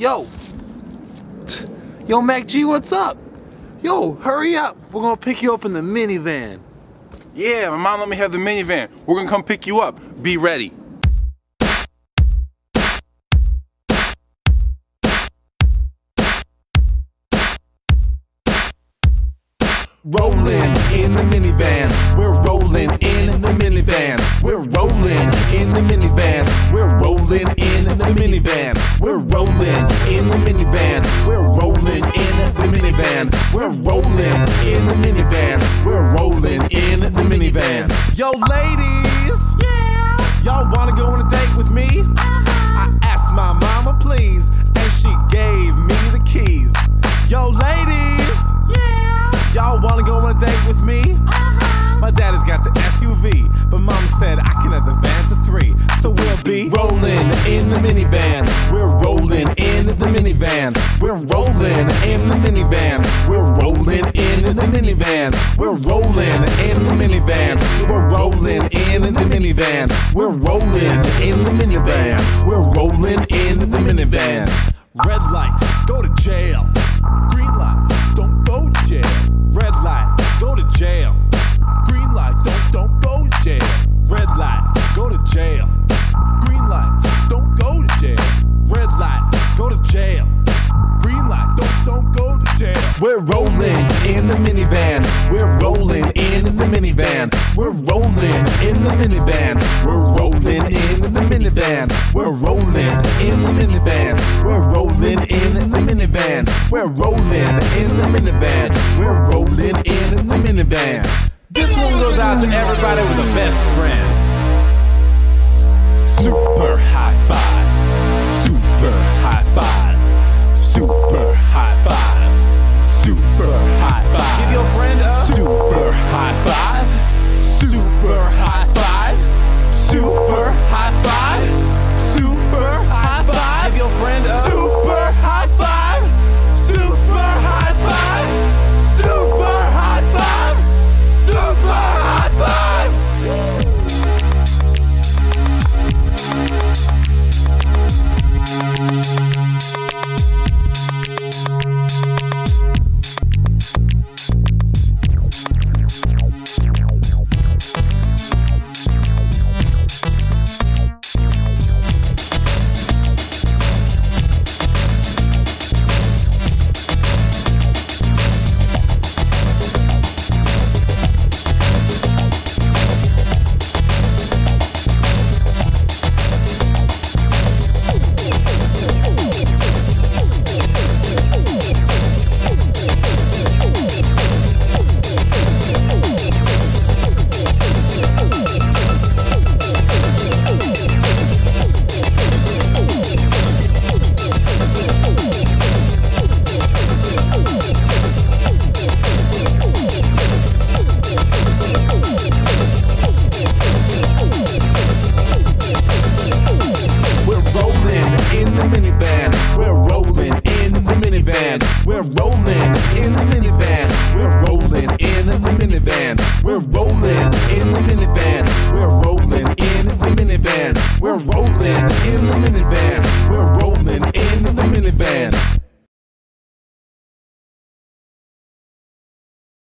Yo! Yo, Mac G, what's up? Yo, hurry up! We're gonna pick you up in the minivan. Yeah, my mom let me have the minivan. We're gonna come pick you up. Be ready. Rolling in the minivan. We're rolling in the minivan. We're rolling in the minivan. We're rolling in the minivan. We're rolling in the minivan. We're rolling in the minivan. We're rolling in the minivan. We're rolling in the minivan. Yo, ladies. Yeah. Y'all wanna go on a date with me? I asked my mama, please, and she gave me the keys. Yo, ladies. Yeah. Y'all wanna go on a date with me? My daddy's got the SUV, but mom said I can have the van to 3. So we'll be rolling in the minivan. We're rolling in the minivan. We're rolling in the minivan. We're rolling in the minivan. We're rolling in the minivan. We're rolling in the minivan. We're rolling in the minivan. We're rolling in the minivan. Red light, go to jail. Green light, don't go to jail. Red light, go to jail. Green light, don't go to jail. Red light, go to jail. Green light, don't go to jail. Red light, go to jail. Green light, don't go to jail. We're rolling in the minivan. We're rolling in the minivan. We're rolling in the minivan. We're rolling in the minivan. We're rolling in the minivan. We're rolling in the minivan. We're rolling in the minivan. We're rolling in the minivan. This one goes out to everybody with a best friend. Super high five. Super high five. Super high five. Super high five. Give your friend a super high five. Super high five. Super high five. Super high five. Give your friend a super high five. Super high five. Super high five. Super high five. We're rolling in the minivan. We're rolling in the minivan.